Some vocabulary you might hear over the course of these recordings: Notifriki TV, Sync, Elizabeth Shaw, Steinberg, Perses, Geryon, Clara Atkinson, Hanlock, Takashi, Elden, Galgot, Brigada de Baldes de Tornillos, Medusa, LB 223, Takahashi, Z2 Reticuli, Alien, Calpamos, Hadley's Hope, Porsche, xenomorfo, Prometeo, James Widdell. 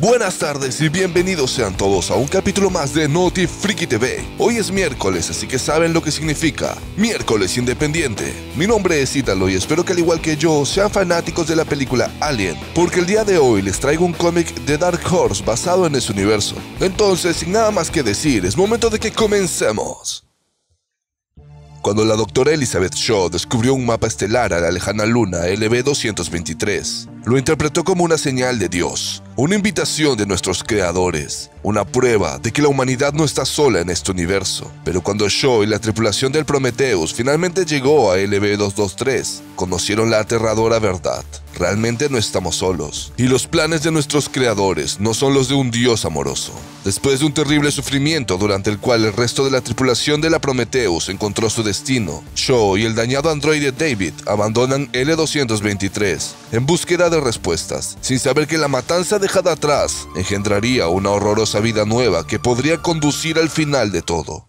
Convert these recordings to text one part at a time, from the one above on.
Buenas tardes y bienvenidos sean todos a un capítulo más de Notifriki TV. Hoy es miércoles, así que saben lo que significa, miércoles independiente. Mi nombre es Ítalo y espero que al igual que yo sean fanáticos de la película Alien, porque el día de hoy les traigo un cómic de Dark Horse basado en ese universo. Entonces, sin nada más que decir, es momento de que comencemos. Cuando la doctora Elizabeth Shaw descubrió un mapa estelar a la lejana luna LB-223, lo interpretó como una señal de Dios, una invitación de nuestros creadores, una prueba de que la humanidad no está sola en este universo. Pero cuando Shaw y la tripulación del Prometeo finalmente llegó a LB-223, conocieron la aterradora verdad. Realmente no estamos solos, y los planes de nuestros creadores no son los de un dios amoroso. Después de un terrible sufrimiento durante el cual el resto de la tripulación de la Prometheus encontró su destino, Shaw y el dañado androide David abandonan L-223 en búsqueda de respuestas, sin saber que la matanza dejada atrás engendraría una horrorosa vida nueva que podría conducir al final de todo.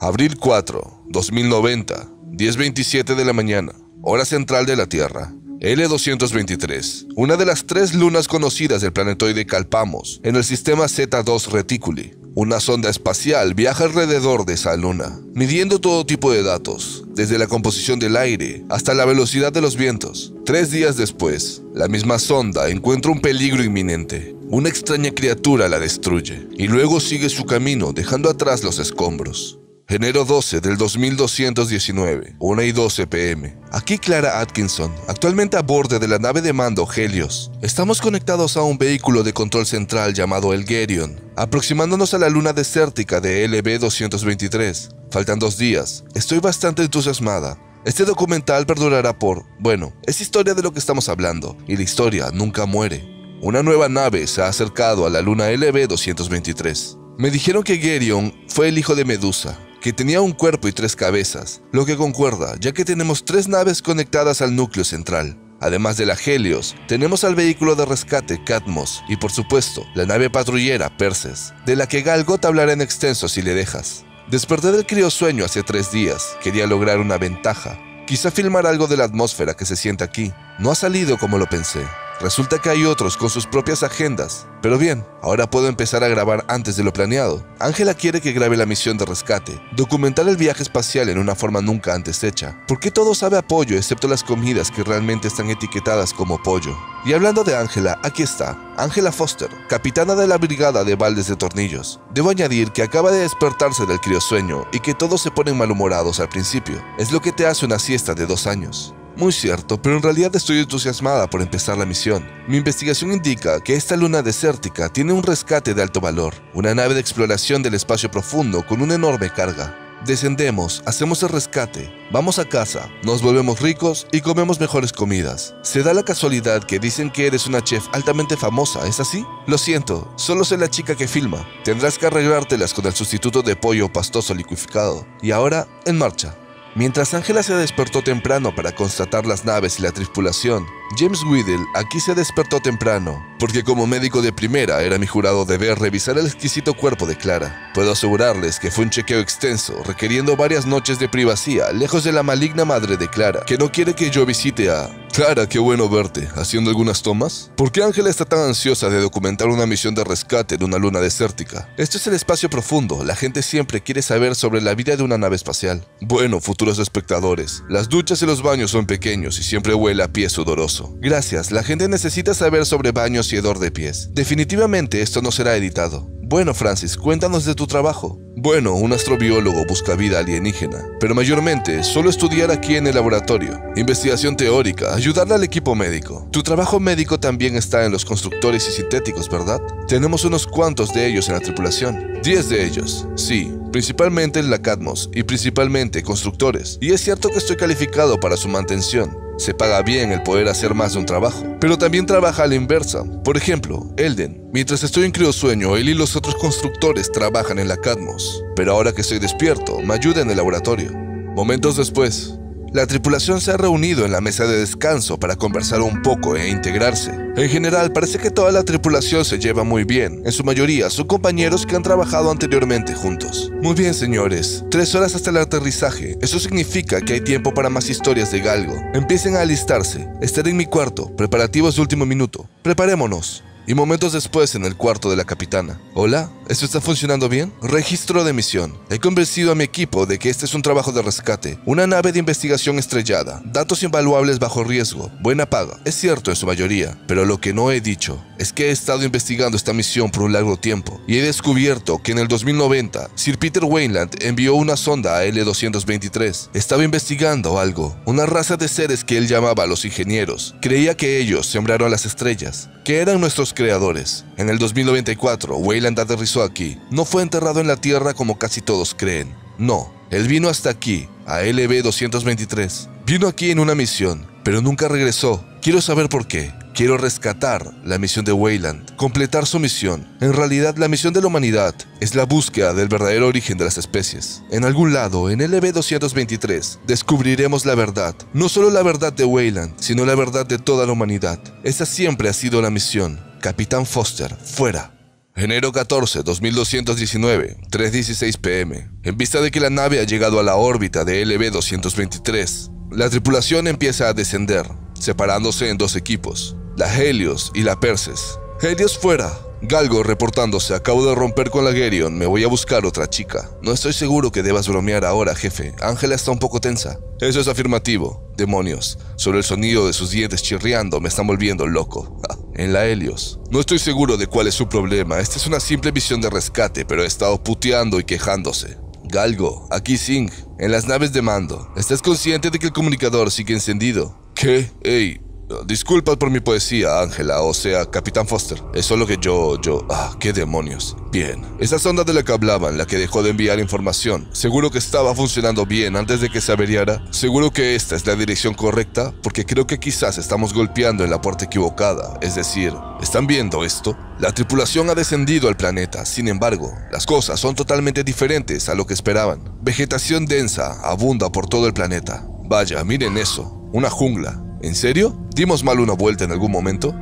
Abril 4, 2090, 10:27 de la mañana, hora central de la Tierra. L-223, una de las tres lunas conocidas del planetoide Calpamos, en el sistema Z2 Reticuli. Una sonda espacial viaja alrededor de esa luna, midiendo todo tipo de datos, desde la composición del aire hasta la velocidad de los vientos. 3 días después, la misma sonda encuentra un peligro inminente. Una extraña criatura la destruye, y luego sigue su camino dejando atrás los escombros. Enero 12 del 2219, 1:12 p.m. Aquí Clara Atkinson, actualmente a bordo de la nave de mando Helios. Estamos conectados a un vehículo de control central llamado el Geryon, aproximándonos a la luna desértica de LB-223. Faltan 2 días. Estoy bastante entusiasmada. Este documental perdurará por... Bueno, es historia de lo que estamos hablando, y la historia nunca muere. Una nueva nave se ha acercado a la luna LB-223. Me dijeron que Geryon fue el hijo de Medusa, que tenía un cuerpo y 3 cabezas, lo que concuerda, ya que tenemos 3 naves conectadas al núcleo central. Además de la Helios, tenemos al vehículo de rescate Cadmus y, por supuesto, la nave patrullera Perses, de la que Galgot hablará en extenso si le dejas. Desperté del criosueño hace 3 días, quería lograr una ventaja, quizá filmar algo de la atmósfera que se siente aquí. No ha salido como lo pensé. Resulta que hay otros con sus propias agendas. Pero bien, ahora puedo empezar a grabar antes de lo planeado. Ángela quiere que grabe la misión de rescate, documentar el viaje espacial en una forma nunca antes hecha. ¿Por qué todo sabe a pollo excepto las comidas que realmente están etiquetadas como pollo? Y hablando de Ángela, aquí está, Ángela Foster, capitana de la Brigada de Baldes de Tornillos. Debo añadir que acaba de despertarse del criosueño y que todos se ponen malhumorados al principio. Es lo que te hace una siesta de 2 años. Muy cierto, pero en realidad estoy entusiasmada por empezar la misión. Mi investigación indica que esta luna desértica tiene un rescate de alto valor, una nave de exploración del espacio profundo con una enorme carga. Descendemos, hacemos el rescate, vamos a casa, nos volvemos ricos y comemos mejores comidas. ¿Se da la casualidad que dicen que eres una chef altamente famosa, es así? Lo siento, solo soy la chica que filma. Tendrás que arreglártelas con el sustituto de pollo pastoso licuificado. Y ahora, en marcha. Mientras Ángela se despertó temprano para constatar las naves y la tripulación, James Widdell aquí se despertó temprano, porque como médico de primera era mi jurado deber revisar el exquisito cuerpo de Clara. Puedo asegurarles que fue un chequeo extenso, requiriendo varias noches de privacidad, lejos de la maligna madre de Clara, que no quiere que yo visite a... Clara, qué bueno verte. ¿Haciendo algunas tomas? ¿Por qué Ángela está tan ansiosa de documentar una misión de rescate de una luna desértica? Esto es el espacio profundo, la gente siempre quiere saber sobre la vida de una nave espacial. Bueno, futuros espectadores, las duchas y los baños son pequeños y siempre huele a pie sudoroso. Gracias, la gente necesita saber sobre baños y hedor de pies. Definitivamente esto no será editado. Bueno, Francis, cuéntanos de tu trabajo. Bueno, un astrobiólogo busca vida alienígena, pero mayormente solo estudiar aquí en el laboratorio. Investigación teórica, ayudarle al equipo médico. Tu trabajo médico también está en los constructores y sintéticos, ¿verdad? Tenemos unos cuantos de ellos en la tripulación. 10 de ellos, sí, principalmente en la Cadmus y principalmente constructores. Y es cierto que estoy calificado para su mantención. Se paga bien el poder hacer más de un trabajo, pero también trabaja a la inversa. Por ejemplo, Elden. Mientras estoy en criosueño, él y los otros constructores trabajan en la Cadmus. Pero ahora que estoy despierto, me ayuda en el laboratorio. Momentos después, la tripulación se ha reunido en la mesa de descanso para conversar un poco e integrarse. En general, parece que toda la tripulación se lleva muy bien. En su mayoría, son compañeros que han trabajado anteriormente juntos. Muy bien, señores. 3 horas hasta el aterrizaje. Eso significa que hay tiempo para más historias de Galgo. Empiecen a alistarse. Estaré en mi cuarto. Preparativos de último minuto. Preparémonos. y momentos después en el cuarto de la capitana. Hola, ¿esto está funcionando bien? Registro de misión. He convencido a mi equipo de que este es un trabajo de rescate, una nave de investigación estrellada, datos invaluables bajo riesgo, buena paga. Es cierto en su mayoría, pero lo que no he dicho es que he estado investigando esta misión por un largo tiempo y he descubierto que en el 2090, Sir Peter Weyland envió una sonda a LB-223. Estaba investigando algo, una raza de seres que él llamaba los ingenieros. Creía que ellos sembraron las estrellas, que eran nuestros creadores. En el 2094, Weyland aterrizó aquí. No fue enterrado en la Tierra como casi todos creen. No, él vino hasta aquí, a LB-223. Vino aquí en una misión, pero nunca regresó. Quiero saber por qué. Quiero rescatar la misión de Weyland, completar su misión. En realidad, la misión de la humanidad es la búsqueda del verdadero origen de las especies. En algún lado, en LB-223, descubriremos la verdad. No solo la verdad de Weyland, sino la verdad de toda la humanidad. Esa siempre ha sido la misión. Capitán Foster, fuera. Enero 14, 2219, 3:16 p.m. En vista de que la nave ha llegado a la órbita de LB-223, la tripulación empieza a descender, separándose en dos equipos, la Helios y la Perses. Helios fuera. Galgot reportándose, acabo de romper con la Geryon, me voy a buscar otra chica. No estoy seguro que debas bromear ahora, jefe. Ángela está un poco tensa. Eso es afirmativo. Demonios, solo el sonido de sus dientes chirriando me está volviendo loco. En la Helios. No estoy seguro de cuál es su problema. Esta es una simple misión de rescate, pero he estado puteando y quejándose. Galgot, aquí Sync, en las naves de mando. ¿Estás consciente de que el comunicador sigue encendido? ¿Qué? Ey, disculpad por mi poesía, Ángela, o sea, Capitán Foster. Es solo que yo... Ah, qué demonios. Bien. Esa sonda de la que hablaban, la que dejó de enviar información, seguro que estaba funcionando bien antes de que se averiara. Seguro que esta es la dirección correcta, porque creo que quizás estamos golpeando en la puerta equivocada. Es decir, ¿están viendo esto? La tripulación ha descendido al planeta. Sin embargo, las cosas son totalmente diferentes a lo que esperaban. Vegetación densa abunda por todo el planeta. Vaya, miren eso. Una jungla. ¿En serio? ¿Dimos mal una vuelta en algún momento?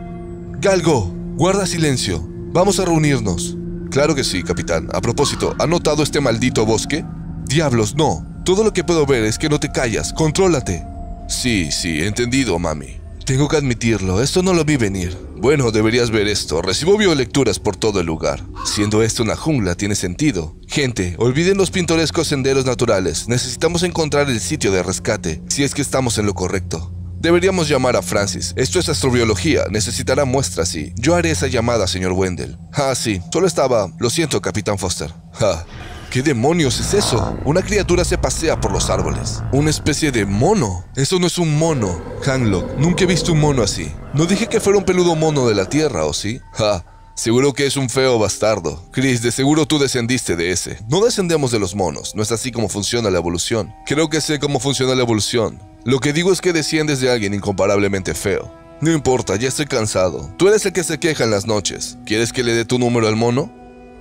Galgot, guarda silencio. Vamos a reunirnos. Claro que sí, capitán. A propósito, ¿ha notado este maldito bosque? Diablos, no. Todo lo que puedo ver es que no te callas. Contrólate. Sí, entendido, mami. Tengo que admitirlo, esto no lo vi venir. Bueno, deberías ver esto. Recibo biolecturas por todo el lugar. Siendo esto una jungla, tiene sentido. Gente, olviden los pintorescos senderos naturales. Necesitamos encontrar el sitio de rescate, si es que estamos en lo correcto. Deberíamos llamar a Francis. Esto es astrobiología. Necesitará muestras y... Yo haré esa llamada, señor Wendell. Ah, sí. Solo estaba... Lo siento, Capitán Foster. Ja. ¿Qué demonios es eso? Una criatura se pasea por los árboles. Una especie de mono. Eso no es un mono, Hanlock. Nunca he visto un mono así. No dije que fuera un peludo mono de la Tierra, ¿o sí? Ja. Seguro que es un feo bastardo. Chris, de seguro tú descendiste de ese. No descendemos de los monos. No es así como funciona la evolución. Creo que sé cómo funciona la evolución. Lo que digo es que desciendes de alguien incomparablemente feo. No importa, ya estoy cansado. Tú eres el que se queja en las noches. ¿Quieres que le dé tu número al mono?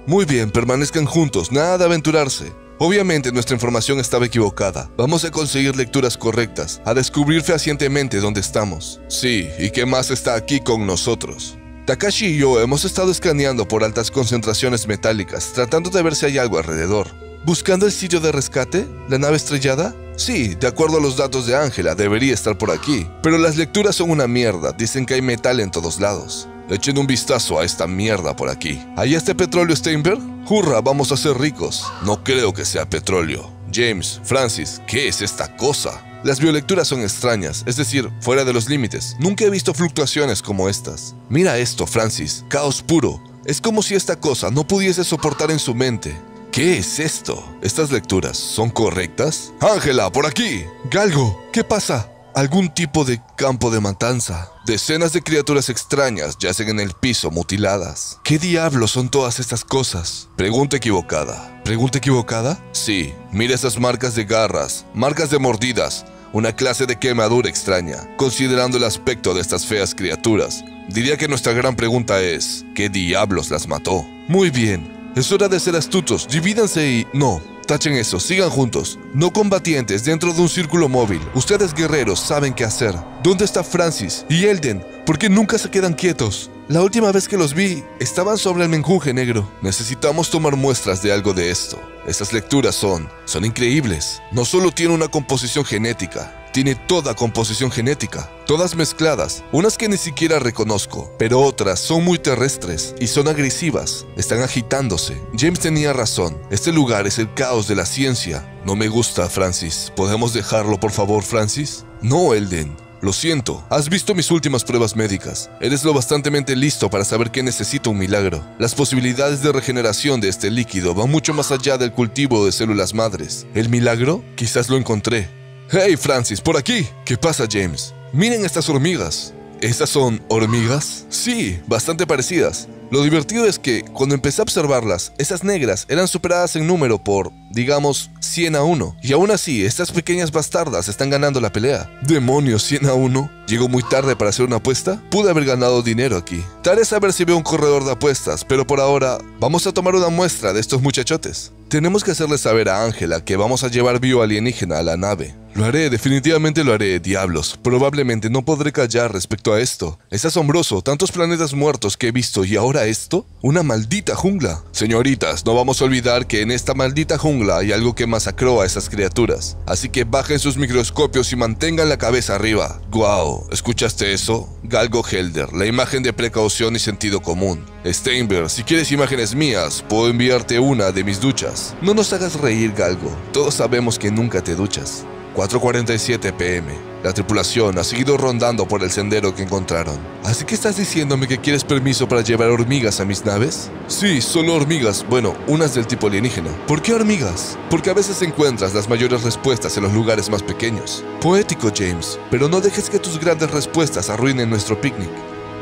Muy bien, permanezcan juntos. Nada de aventurarse. Obviamente nuestra información estaba equivocada. Vamos a conseguir lecturas correctas. A descubrir fehacientemente dónde estamos. Sí, ¿y qué más está aquí con nosotros? Takashi y yo hemos estado escaneando por altas concentraciones metálicas, tratando de ver si hay algo alrededor. ¿Buscando el sitio de rescate? ¿La nave estrellada? Sí, de acuerdo a los datos de Ángela, debería estar por aquí. Pero las lecturas son una mierda, dicen que hay metal en todos lados. Echen un vistazo a esta mierda por aquí. ¿Hay este petróleo, Steinberg? ¡Hurra, vamos a ser ricos! No creo que sea petróleo. James, Francis, ¿qué es esta cosa? Las biolecturas son extrañas, es decir, fuera de los límites. Nunca he visto fluctuaciones como estas. Mira esto, Francis, caos puro. Es como si esta cosa no pudiese soportar en su mente. ¿Qué es esto? ¿Estas lecturas son correctas? ¡Ángela, por aquí! Galgot, ¿qué pasa? Algún tipo de campo de matanza. Decenas de criaturas extrañas yacen en el piso mutiladas. ¿Qué diablos son todas estas cosas? Pregunta equivocada. ¿Pregunta equivocada? Sí, mira esas marcas de garras, marcas de mordidas. Una clase de quemadura extraña. Considerando el aspecto de estas feas criaturas, diría que nuestra gran pregunta es, ¿qué diablos las mató? Muy bien, es hora de ser astutos, divídanse y... No, tachen eso, sigan juntos. No combatientes dentro de un círculo móvil. Ustedes guerreros saben qué hacer. ¿Dónde está Francis y Elden? ¿Por qué nunca se quedan quietos? La última vez que los vi, estaban sobre el menjunje negro. Necesitamos tomar muestras de algo de esto. Estas lecturas son increíbles. No solo tiene una composición genética, tiene toda composición genética, todas mezcladas, unas que ni siquiera reconozco, pero otras son muy terrestres y son agresivas, están agitándose. James tenía razón, este lugar es el caos de la ciencia. No me gusta, Francis. ¿Podemos dejarlo, por favor, Francis? No, Elden. Lo siento, has visto mis últimas pruebas médicas. Eres lo bastantemente listo para saber que necesito un milagro. Las posibilidades de regeneración de este líquido van mucho más allá del cultivo de células madres. ¿El milagro? Quizás lo encontré. ¡Hey, Francis, por aquí! ¿Qué pasa, James? Miren estas hormigas. ¿Estas son hormigas? Sí, bastante parecidas. Lo divertido es que, cuando empecé a observarlas, esas negras eran superadas en número por, digamos, 100 a 1. Y aún así, estas pequeñas bastardas están ganando la pelea. ¿Demonios, 100 a 1? ¿Llegó muy tarde para hacer una apuesta? Pude haber ganado dinero aquí. Tal es saber si veo un corredor de apuestas, pero por ahora, vamos a tomar una muestra de estos muchachotes. Tenemos que hacerle saber a Ángela que vamos a llevar bio alienígena a la nave. Lo haré, definitivamente lo haré, diablos. Probablemente no podré callar respecto a esto. Es asombroso, tantos planetas muertos que he visto y ahora esto. Una maldita jungla. Señoritas, no vamos a olvidar que en esta maldita jungla hay algo que masacró a esas criaturas. Así que bajen sus microscopios y mantengan la cabeza arriba. Guau, ¿escuchaste eso? Galgo Helder, la imagen de precaución y sentido común. Steinberg, si quieres imágenes mías, puedo enviarte una de mis duchas. No nos hagas reír, Galgo. Todos sabemos que nunca te duchas. 4:47 p.m. La tripulación ha seguido rondando por el sendero que encontraron. ¿Así que estás diciéndome que quieres permiso para llevar hormigas a mis naves? Sí, solo hormigas. Bueno, unas del tipo alienígena. ¿Por qué hormigas? Porque a veces encuentras las mayores respuestas en los lugares más pequeños. Poético, James, pero no dejes que tus grandes respuestas arruinen nuestro picnic.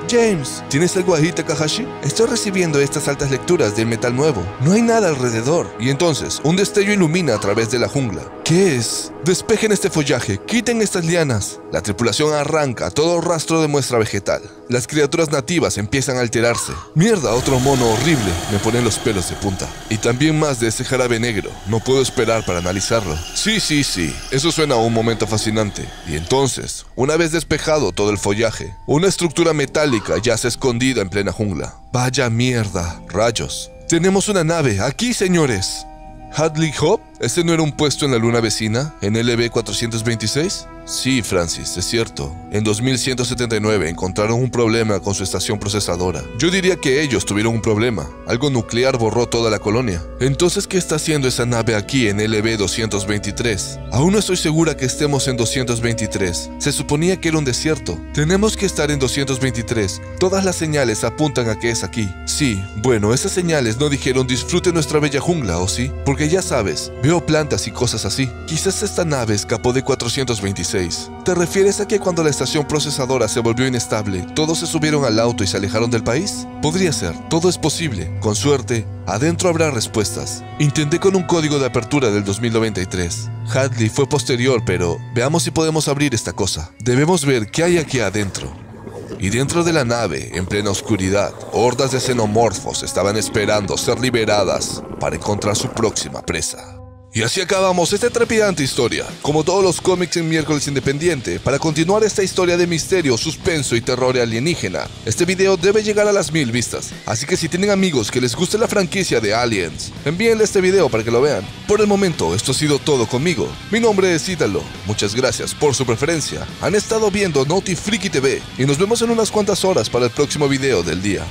James, ¿tienes algo ahí, Takahashi? Estoy recibiendo estas altas lecturas del metal nuevo. No hay nada alrededor. Y entonces, un destello ilumina a través de la jungla. ¿Qué es? Despejen este follaje, quiten estas lianas. La tripulación arranca todo rastro de muestra vegetal. Las criaturas nativas empiezan a alterarse. Mierda, otro mono horrible. Me ponen los pelos de punta. Y también más de ese jarabe negro. No puedo esperar para analizarlo. Sí. Eso suena a un momento fascinante. Y entonces, una vez despejado todo el follaje, una estructura metálica yace escondida en plena jungla. Vaya mierda. Rayos. Tenemos una nave. Aquí, señores. Hadley's Hope, ¿este no era un puesto en la luna vecina, en LB 223? Sí, Francis, es cierto. En 2179 encontraron un problema con su estación procesadora. Yo diría que ellos tuvieron un problema. Algo nuclear borró toda la colonia. Entonces, ¿qué está haciendo esa nave aquí en LB 223? Aún no estoy segura que estemos en 223. Se suponía que era un desierto. Tenemos que estar en 223. Todas las señales apuntan a que es aquí. Sí, bueno, esas señales no dijeron disfrute nuestra bella jungla, ¿o sí? Porque ya sabes, veo plantas y cosas así. Quizás esta nave escapó de 223. ¿Te refieres a que cuando la estación procesadora se volvió inestable, todos se subieron al auto y se alejaron del país? Podría ser, todo es posible. Con suerte, adentro habrá respuestas. Intenté con un código de apertura del 2093. Hadley fue posterior, pero veamos si podemos abrir esta cosa. Debemos ver qué hay aquí adentro. Y dentro de la nave, en plena oscuridad, hordas de xenomorfos estaban esperando ser liberadas para encontrar su próxima presa. Y así acabamos esta trepidante historia, como todos los cómics en Miércoles Independiente. Para continuar esta historia de misterio, suspenso y terror alienígena, este video debe llegar a las 1000 vistas. Así que si tienen amigos que les guste la franquicia de Aliens, envíenle este video para que lo vean. Por el momento, esto ha sido todo conmigo. Mi nombre es Ítalo, muchas gracias por su preferencia. Han estado viendo Notifriki TV y nos vemos en unas cuantas horas para el próximo video del día.